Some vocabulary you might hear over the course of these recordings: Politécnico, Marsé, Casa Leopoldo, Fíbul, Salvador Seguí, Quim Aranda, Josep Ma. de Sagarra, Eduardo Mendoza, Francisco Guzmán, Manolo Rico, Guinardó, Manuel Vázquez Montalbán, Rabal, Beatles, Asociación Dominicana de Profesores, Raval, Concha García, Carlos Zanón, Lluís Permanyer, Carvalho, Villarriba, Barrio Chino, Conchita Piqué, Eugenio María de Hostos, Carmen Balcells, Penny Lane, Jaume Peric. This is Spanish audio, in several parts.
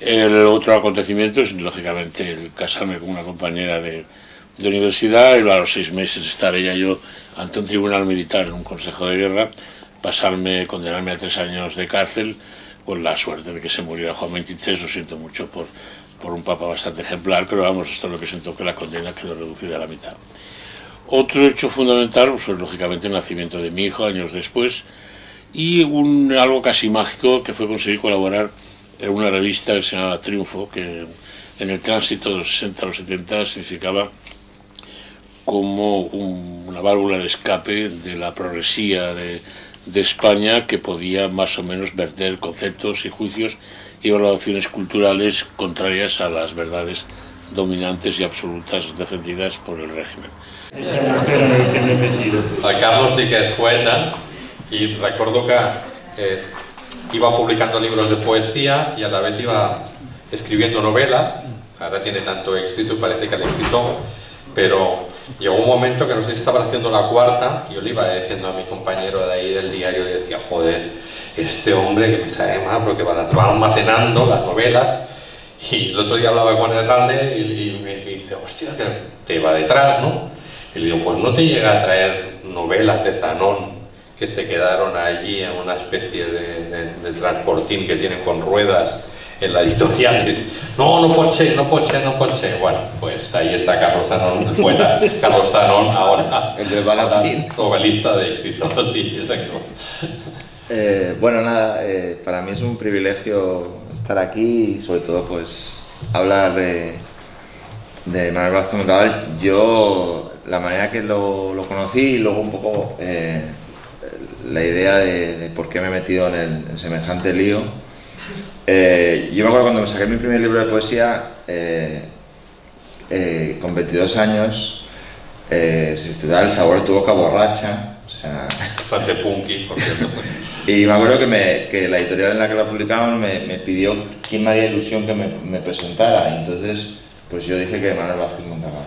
El otro acontecimiento es, lógicamente, el casarme con una compañera de universidad, y a los 6 meses estar ella y yo ante un tribunal militar en un consejo de guerra, condenarme a 3 años de cárcel, con la suerte de que se muriera Juan XXIII. Lo siento mucho por un papa bastante ejemplar, pero vamos, esto es lo que siento, que la condena quedó reducida a la mitad. Otro hecho fundamental fue, pues, lógicamente, el nacimiento de mi hijo años después, y algo casi mágico, que fue conseguir colaborar en una revista que se llamaba Triunfo, que en el tránsito de los 60 a los 70 significaba como una válvula de escape de la progresía de España, que podía más o menos verter conceptos y juicios y evaluaciones culturales contrarias a las verdades dominantes y absolutas defendidas por el régimen. A Carlos sí que es poeta, y recuerdo que iba publicando libros de poesía y a la vez iba escribiendo novelas. Ahora tiene tanto éxito y parece que le excitó, pero llegó un momento que no sé si estaba haciendo la cuarta, y yo le iba diciendo a mi compañero de ahí del diario, le decía, joder, este hombre que me sabe mal porque van almacenando las novelas. Y el otro día hablaba con Hernández y me dice, hostia, que te va detrás, ¿no? Y le digo, pues no te llega a traer novelas de Zanón, que se quedaron allí en una especie de transportín que tienen con ruedas en la editorial. No, no poche. Bueno, pues ahí está Carlos Zanón, el poeta. Carlos Zanón ahora, el de novelista de éxito. Sí, exacto. Bueno, nada, para mí es un privilegio estar aquí y sobre todo, pues, hablar de Manuel Vázquez Montalbán. Yo, la manera que lo conocí, y luego un poco la idea de por qué me he metido en semejante lío. Yo me acuerdo cuando me saqué mi primer libro de poesía, con 22 años, se titulaba El sabor de tu boca borracha. O sea, bastante punky, por cierto. Y me acuerdo que la editorial en la que la publicaban me pidió quién me haría ilusión que me presentara. Y entonces, pues yo dije que Manuel Vázquez Montalbán.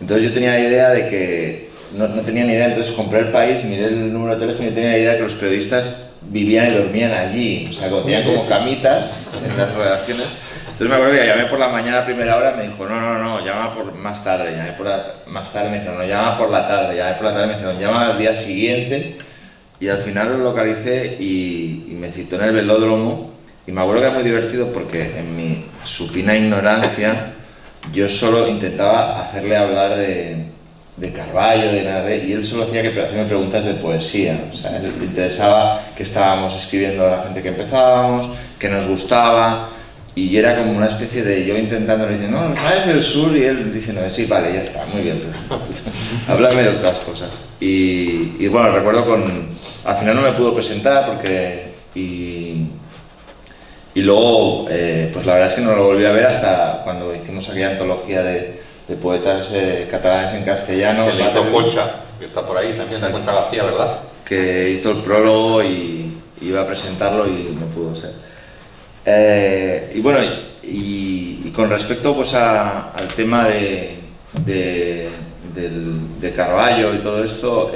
Entonces yo tenía la idea de que... No tenía ni idea, entonces compré El País, miré el número de teléfono y tenía la idea de que los periodistas vivían y dormían allí, o sea, tenían como camitas en las redacciones. Entonces me acuerdo que llamé por la mañana a primera hora, me dijo, no, llama por más tarde, me dijeron, no, llama por la tarde, me dijeron, llama al día siguiente, y al final lo localicé y me citó en el velódromo, y me acuerdo que era muy divertido porque en mi supina ignorancia yo solo intentaba hacerle hablar de Carvalho, de nada, y él solo hacía que hacerme preguntas de poesía. O sea, le interesaba qué estábamos escribiendo a la gente que empezábamos, qué nos gustaba, y era como una especie de yo intentando, le diciendo, no, ¿sabes el sur? Y él diciendo, sí, vale, ya está, muy bien, háblame de otras cosas. Y bueno, recuerdo al final no me pudo presentar porque... Y luego, pues la verdad es que no lo volví a ver hasta cuando hicimos aquella antología de poetas catalanes en castellano. Que le hizo Concha, que está por ahí también, la Concha García, ¿verdad? Que hizo el prólogo y iba a presentarlo y no pudo ser. Y bueno, y con respecto, pues, al tema de Carvalho y todo esto,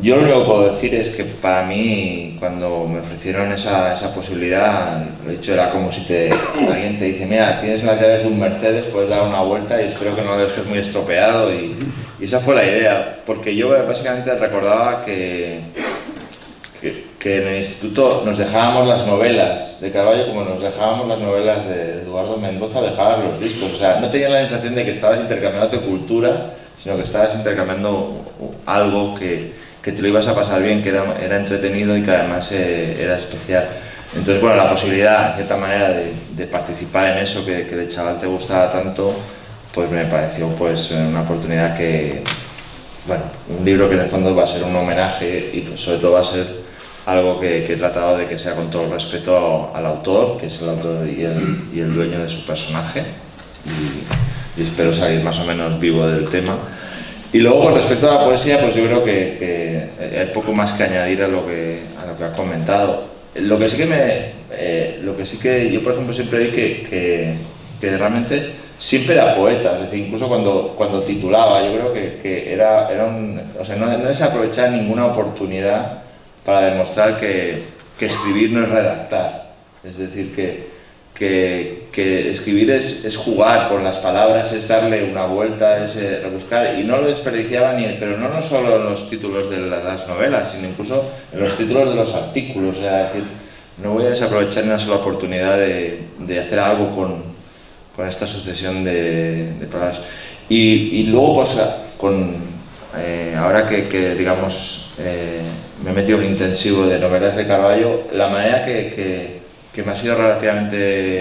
yo lo único que puedo decir es que para mí, cuando me ofrecieron esa posibilidad, lo he dicho, era como si alguien te dice, mira, tienes las llaves de un Mercedes, puedes dar una vuelta y espero que no lo dejes muy estropeado. Y esa fue la idea, porque yo básicamente recordaba que en el instituto nos dejábamos las novelas de Carvalho como nos dejábamos las novelas de Eduardo Mendoza, dejábamos los discos. O sea, no tenías la sensación de que estabas intercambiando tu cultura, sino que estabas intercambiando algo que te lo ibas a pasar bien, que era entretenido y que además era especial. Entonces, bueno, la posibilidad, en cierta manera, de participar en eso que de chaval te gustaba tanto, pues me pareció, pues, una oportunidad que... Bueno, un libro que en el fondo va a ser un homenaje y, pues, sobre todo va a ser algo que he tratado de que sea con todo el respeto al autor, que es el autor y el dueño de su personaje, y espero salir más o menos vivo del tema. Y luego, con respecto a la poesía, pues yo creo que hay poco más que añadir a lo que has comentado. Lo que sí que yo, por ejemplo, siempre dije que realmente siempre era poeta, es decir, incluso cuando titulaba, yo creo que era o sea, no desaprovechaba ninguna oportunidad para demostrar que escribir no es redactar. Es decir, que escribir es jugar con las palabras, es darle una vuelta, es rebuscar, y no lo desperdiciaba ni él, pero no solo en los títulos de las novelas, sino incluso en los títulos de los artículos. O sea, es decir, no voy a desaprovechar una sola oportunidad de hacer algo con esta sucesión de palabras. Y luego, pues, ahora que digamos, me he metido en un intensivo de novelas de Carvalho, la manera que me ha sido relativamente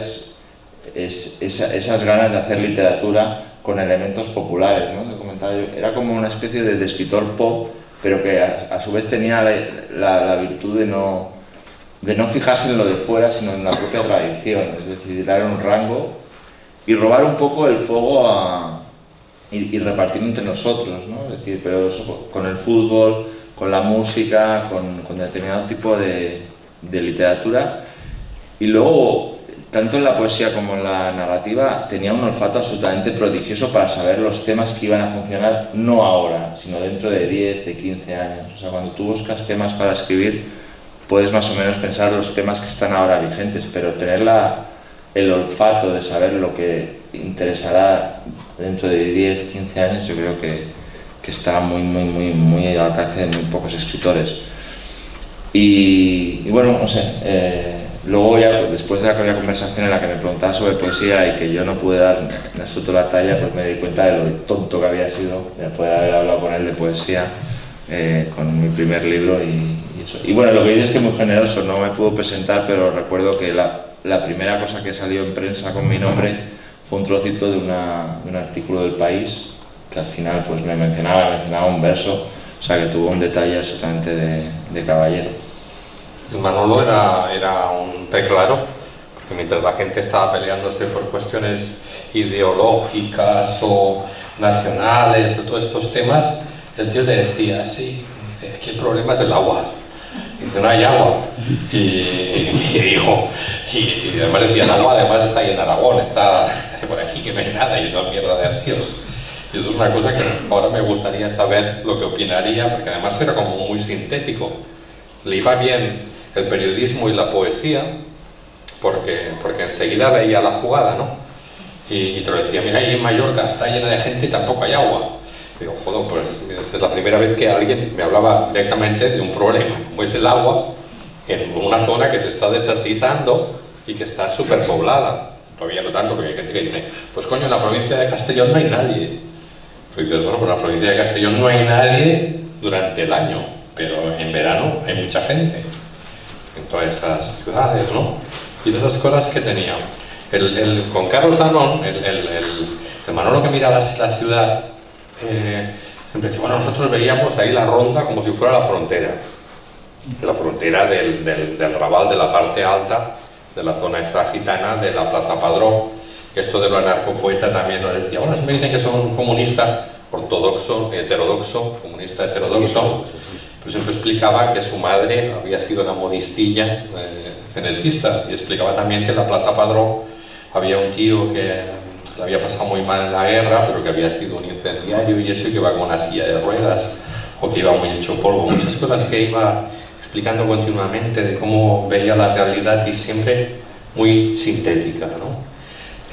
esas ganas de hacer literatura con elementos populares, ¿no? Era como una especie de escritor pop, pero que a su vez tenía la virtud de no fijarse en lo de fuera, sino en la propia tradición, es decir, dar un rango y robar un poco el fuego y repartirlo entre nosotros, ¿no? Es decir, pero eso, con el fútbol, con la música, con determinado tipo de literatura. Y luego, tanto en la poesía como en la narrativa, tenía un olfato absolutamente prodigioso para saber los temas que iban a funcionar, no ahora, sino dentro de 10, de 15 años. O sea, cuando tú buscas temas para escribir, puedes más o menos pensar los temas que están ahora vigentes, pero tener el olfato de saber lo que interesará dentro de 10, 15 años, yo creo que está muy al alcance de muy pocos escritores. Y bueno, no sé. Luego, ya después de aquella conversación en la que me preguntaba sobre poesía y que yo no pude dar en absoluto la talla, pues me di cuenta de lo tonto que había sido de poder haber hablado con él de poesía con mi primer libro y eso. Y bueno, lo que dice es que muy generoso, no me pudo presentar, pero recuerdo que la primera cosa que salió en prensa con mi nombre fue un trocito de un artículo del País, que al final pues me mencionaba un verso, o sea que tuvo un detalle absolutamente de caballero. Manolo era un pez claro, porque mientras la gente estaba peleándose por cuestiones ideológicas o nacionales o todos estos temas, el tío le decía, sí, aquí el problema es el agua. Dice, no hay agua. Y además decía, el agua además está ahí en Aragón, está por aquí que no hay nada, y no hay mierda de arqueos. Y eso es una cosa que ahora me gustaría saber lo que opinaría, porque además era como muy sintético. Le iba bien el periodismo y la poesía, porque enseguida veía la jugada, ¿no? Y te lo decía, mira, ahí en Mallorca está llena de gente y tampoco hay agua. Digo, joder, pues mira, es la primera vez que alguien me hablaba directamente de un problema, como es el agua, en una zona que se está desertizando y que está superpoblada. Todavía no tanto, porque hay gente que dice, pues coño, en la provincia de Castellón no hay nadie. Y dices, bueno, pues en la provincia de Castellón no hay nadie durante el año, pero en verano hay mucha gente. En todas esas ciudades, ¿no? Y de esas cosas que tenía. Con Carlos Zanón, el Manolo que miraba así la ciudad, siempre decía, bueno, nosotros veíamos ahí la ronda como si fuera la frontera del Raval, de la parte alta, de la zona esa gitana, de la Plaza Padró. Esto de lo anarcopoeta también nos decía, bueno, me dicen que son comunista ortodoxo, heterodoxo, comunista heterodoxo. Pero siempre explicaba que su madre había sido una modistilla cenetista, y explicaba también que en la Plaza Padró había un tío que le había pasado muy mal en la guerra, pero que había sido un incendiario y eso, que iba con una silla de ruedas o que iba muy hecho polvo. Muchas cosas que iba explicando continuamente de cómo veía la realidad, y siempre muy sintética, ¿no?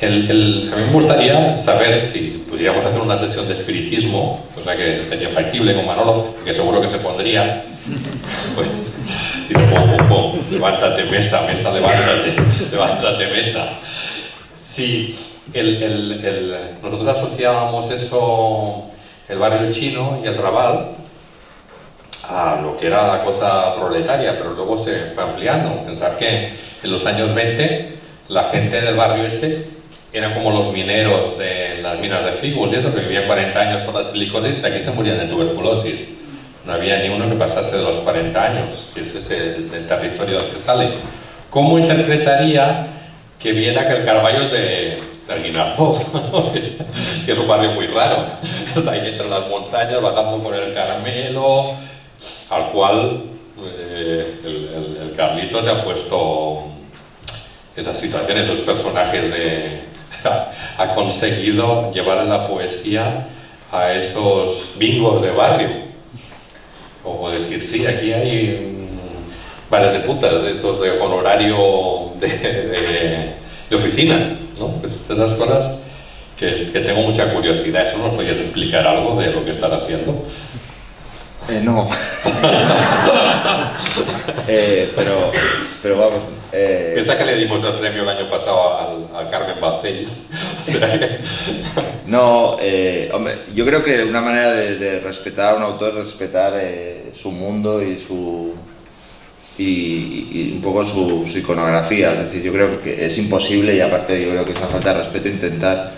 A mí me gustaría saber si pudiéramos hacer una sesión de espiritismo, cosa que sería factible con Manolo, que seguro que se pondría. Pues, y poco, levántate mesa, mesa, levántate, levántate mesa. Sí, nosotros asociábamos eso, el barrio chino y el Rabal, a lo que era la cosa proletaria, pero luego se fue ampliando. Pensar que en los años 20 la gente del barrio ese eran como los mineros de las minas de Fíbul y eso, que vivían 40 años por la silicosis, y aquí se morían de tuberculosis. No había ni uno que pasase de los 40 años, que ese es el territorio del que sale. ¿Cómo interpretaría que viera que el Carvalho es de Guinardó? Que es un barrio muy raro, está ahí entre las montañas, bajando por el Caramelo, al cual el Carlito le ha puesto esas situaciones, esos personajes de... ha conseguido llevar a la poesía a esos bingos de barrio, o decir, sí, aquí hay bares de putas, de esos de honorario de oficina, ¿no? Es de las cosas que tengo mucha curiosidad. ¿Eso nos podías explicar algo de lo que estás haciendo? No. Pero vamos... Esa que le dimos el premio el año pasado a Carmen Balcells. O sea que... No, hombre, yo creo que una manera de respetar a un autor es respetar su mundo y su... Y un poco su iconografía. Es decir, yo creo que es imposible, y aparte yo creo que es una falta de respeto intentar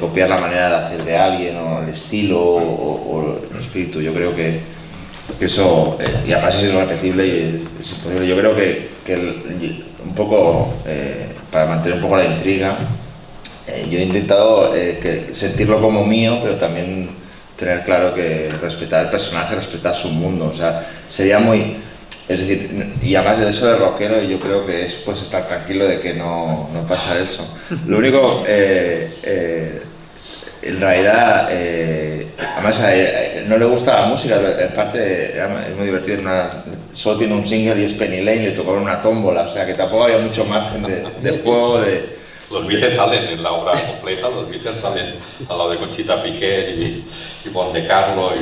copiar la manera de hacer de alguien, o el estilo, o el espíritu. Yo creo que eso, y aparte es irrepetible y es imposible. Yo creo que un poco, para mantener un poco la intriga, yo he intentado sentirlo como mío, pero también tener claro que respetar el personaje, respetar su mundo. O sea, sería muy... Es decir, y además de eso de rockero, yo creo que es pues estar tranquilo de que no pasa eso. Lo único, en realidad, además a él no le gusta la música, en parte es muy divertido, solo tiene un single y es Penny Lane, le tocó una tómbola, o sea que tampoco había mucho margen de juego de... Los Beatles salen en la obra completa, los Beatles salen al lado de Conchita Piqué y Juan de Carlos y...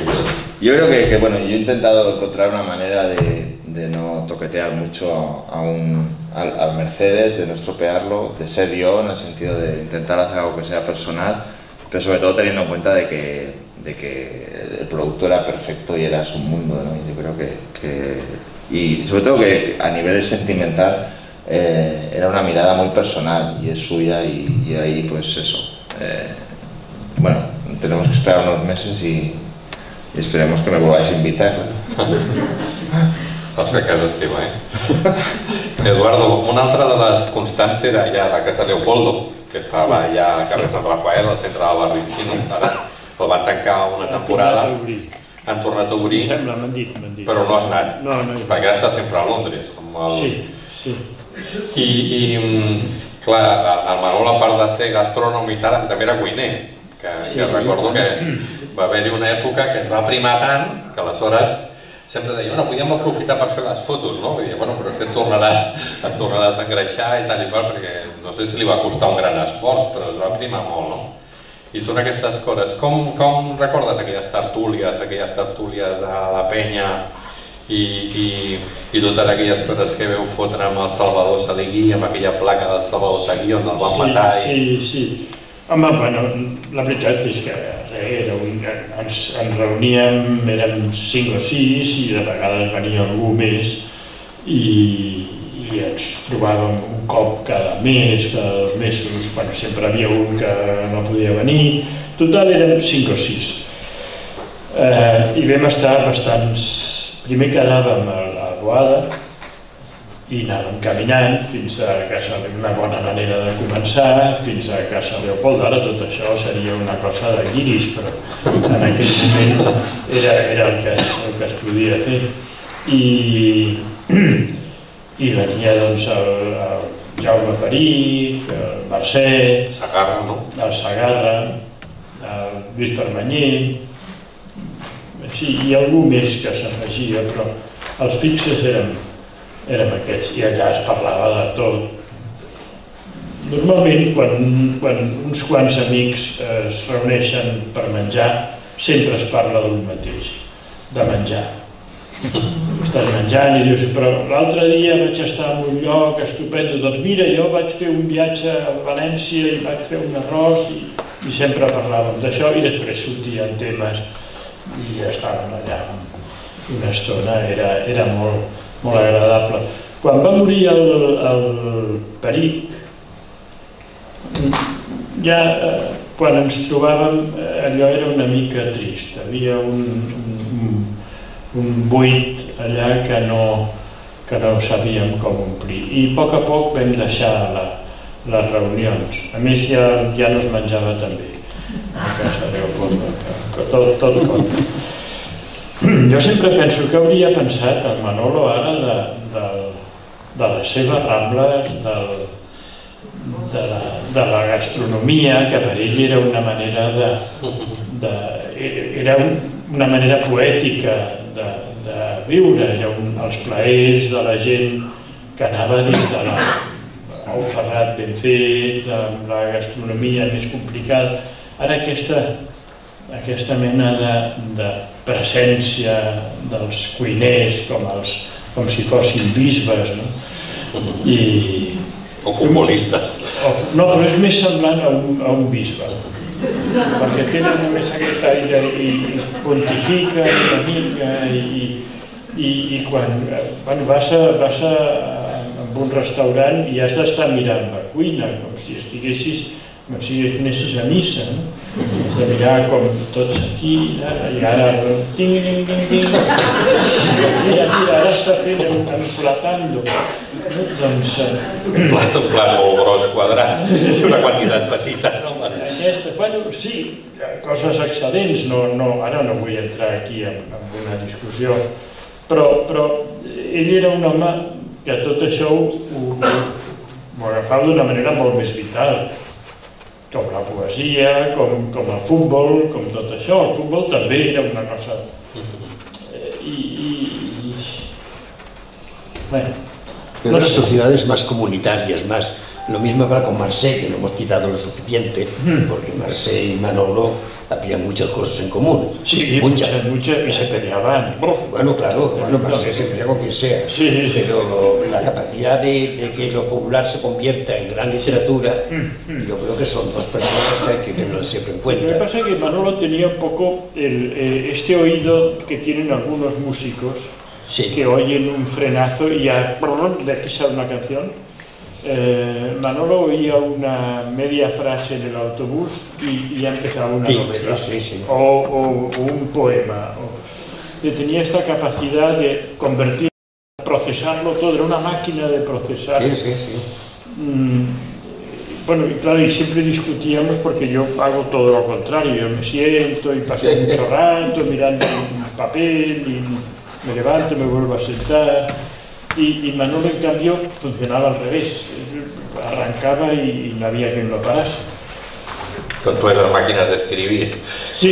Yo creo que bueno, yo he intentado encontrar una manera de no toquetear mucho al Mercedes, de no estropearlo, de ser yo, en el sentido de intentar hacer algo que sea personal, pero sobre todo teniendo en cuenta de que el producto era perfecto y era su mundo, ¿no? Y yo creo y sobre todo que a nivel sentimental, era una mirada muy personal y es suya, y ahí pues eso, bueno, tenemos que esperar unos meses y esperemos que me volváis a invitar. Otra casa estima, ¿eh? Eduardo, una altra de les constants era allà la Casa Leopoldo, que estava allà a carrer Sant Rafael, al centre del Barrio Chino. Ara el van tancar una temporada, han tornat a obrir, però no has anat, perquè ara està sempre a Londres. Sí. I, clar, el Manol, a part de ser gastrònom i tal, també era cuiner, que recordo que va haver-hi una època que es va aprimar tant que aleshores sempre deia, bueno, podíem aprofitar per fer les fotos, no? Vull dir, bueno, però és que et tornaràs a engreixar i tal i qual, perquè no sé si li va costar un gran esforç, però es va aprimar molt, no? I són aquestes coses. Com recordes aquelles tertúlies de la penya i totes aquelles coses que veu fotre amb el Salvador Seguí, amb aquella placa del Salvador Seguí on el van matar? Sí. Home, bueno, la veritat és que ens reuníem, érem 5 o 6, i de vegades venia algú més i ens trobàvem un cop cada mes, cada 2 mesos, bueno, sempre havia un que no podia venir. Total, érem 5 o 6. I vam estar bastants... Primer quedàvem a la Boada i anàvem caminant fins a Casa Leopoldo, una bona manera de començar, fins a Casa Leopoldo. Ara tot això seria una cosa de guiris, però en aquell moment era el que es podia fer. I venia doncs el Jaume Peric, el Marsé, el Sagarra, el Lluís Permanyer, sí, i algú més que s'afegia, però els fixes érem aquests, i allà es parlava de tot. Normalment, quan uns quants amics es reuneixen per menjar, sempre es parla d'un mateix, de menjar. Estàs menjant i dius, però l'altre dia vaig estar en un lloc estupendo, doncs mira, jo vaig fer un viatge a València i vaig fer un arròs, i sempre parlàvem d'això, i després sortien temes i estàvem allà una estona. Era molt agradable. Quan va morir el Peric, ja quan ens trobàvem allò era una mica trist, havia un buit allà que no sabíem com omplir, i a poc vam deixar les reunions. A més, ja no es menjava tan bé a Casa Leopoldo, que tot compta. Jo sempre penso que hauria pensat el Manolo ara de les seves rambles, de la gastronomia, que per ell era una manera poètica de viure, els plaers de la gent que anava dins Montserrat ben fet, amb la gastronomia més complicada. Ara aquesta mena de presència dels cuiners com si fossin bisbes, o futbolistes. No, però és més semblant a un bisbe, perquè tenen només aquest aire i pontifica una mica, i quan vas a un restaurant i has d'estar mirant la cuina com si estiguessis, com si anessis a missa, has de mirar com tots aquí i ara ara està fent emplatando, doncs un plat o gros quadrat és una quantitat petita. Bueno, sí, coses excel·lents, ara no vull entrar aquí en una discussió, però ell era un home que tot això ho agafava d'una manera molt més vital, com la poesia, com el futbol, com tot això. El futbol també era una cosa... Pero las sociedades más comunitarias, más... Lo mismo para con Marsé, que no hemos quitado lo suficiente, porque Marsé y Manolo habían muchas cosas en común. Sí, muchas, y se peleaban. Bueno, claro, Marsé se pelea con quien sea, pero la capacidad de que lo popular se convierta en gran literatura, yo creo que son dos personas que hay que tenerlo siempre en cuenta. Lo que pasa es que Manolo tenía un poco este oído que tienen algunos músicos, que oyen un frenazo y ya, de aquí sale una canción. Manolo oía una media frase en el autobús y ya empezaba una novela o un poema. Tenía esta capacidad de convertirlo, procesarlo todo, era una máquina de procesar. Bueno, y claro, y siempre discutíamos porque yo hago todo lo contrario, yo me siento y paso mucho rato mirando un papel y me levanto y me vuelvo a sentar. Y Manolo, en cambio, funcionaba al revés. Arrancaba y no había quien lo parase. Con todas las máquinas de escribir. Sí.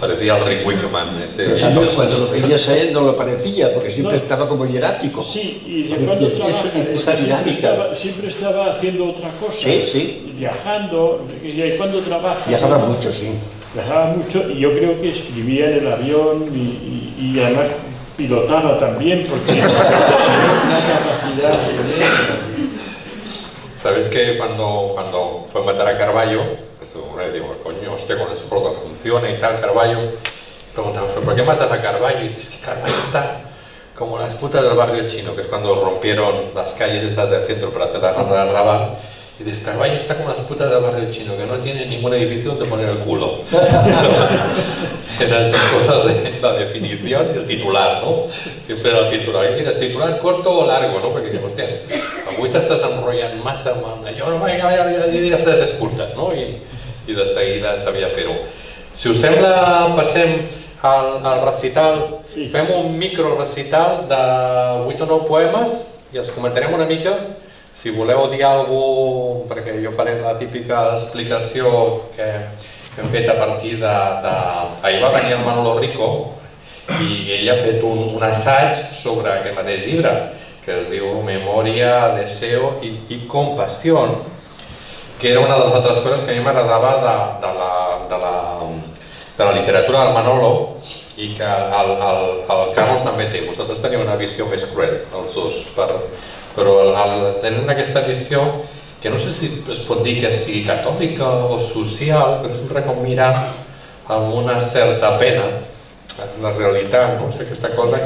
Parecía el Rick Wickman. Cuando lo pedías a él no lo parecía, porque siempre estaba como hierático. Sí, y de cuando esa dinámica. Siempre estaba haciendo otra cosa. Viajando. Y cuando trabaja... Viajaba mucho, Viajaba mucho y yo creo que escribía en el avión y además... pilotaba también, porque era una capacidad de... ¿Sabes que cuando fue a matar a Carvalho, pues una vez digo, coño, hostia, con eso por lo que funciona y tal, Carvalho, preguntamos, ¿por qué matas a Carvalho? Y dices, que Carvalho está como las putas del barrio chino, que es cuando rompieron las calles esas del centro para tratar de Rabal. Y dices, Carvalho está como las putas del barrio chino, que no tiene ningún edificio donde poner el culo. Eran estas cosas de la definición y el titular, ¿no? Siempre era el titular. ¿Qué quieres, titular corto o largo, no? Porque decíamos, hostia, agüita estás enrollando más, hermana. Yo no voy a dir frases curtes, ¿no? I de seguida sabia fer-ho. Si us sembla, passem al recital. Fem un microrecital de 8 o 9 poemes i els comentarem una mica. Si voleu dir alguna cosa, perquè jo faré la típica explicació que hem fet a partir de... Ahir va venir el Manolo Rico i ell ha fet un assaig sobre aquest mateix llibre, que es diu Memòria, Deseo i Compassió, que era una de les altres coses que a mi m'agradava de la literatura del Manolo i que el Carlos també té. Vosaltres teniu una visió més cruel, els dos, però tenint aquesta visió, que no sé si es pot dir que sigui catòlica o social, però sempre com mirar amb una certa pena la realitat, no? És aquesta cosa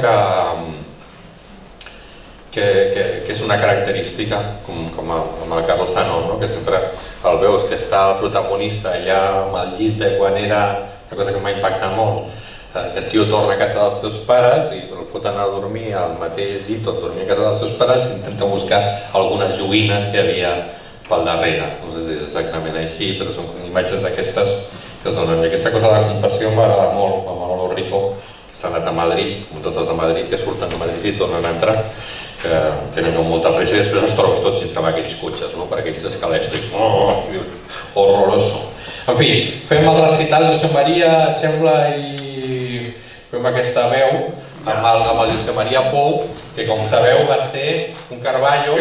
que és una característica, com amb el Carlos Zanón, que sempre el veus que està el protagonista allà amb el llit de quan era una cosa que em va impactar molt. El tio torna a casa dels seus pares i el foten a dormir al mateix llit on dormia a casa dels seus pares i intenta buscar algunes joguines que hi havia pel darrere. No sé si és exactament així, però són imatges d'aquestes que es donen. I aquesta cosa de la compassió m'agrada molt a Manolo Rico, que s'ha anat a Madrid, com totes de Madrid, que surten de Madrid i tornen a entrar, que tenen moltes risques i després els trobes tots dintre d'aquells cotxes, per aquells escalèstrics, horroroso. En fi, fem el recital de José María, sembla, i fem aquesta veu amb el José María Pou, que com sabeu va ser un Carvalho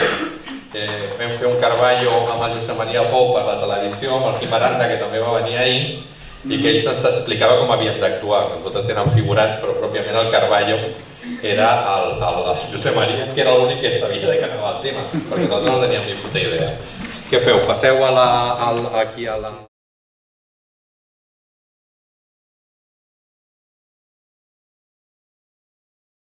fue un Carvalho a José María Pou per la televisió, amb el Quim Aranda, que també va venir ahir, i que ells ens explicava com havien d'actuar. Nosaltres érem figurants, però pròpiament el Carvalho era el José María, que era l'únic que sabia de què anava el tema, perquè nosaltres no teníem ni puta idea. Què feu? Passeu aquí a la...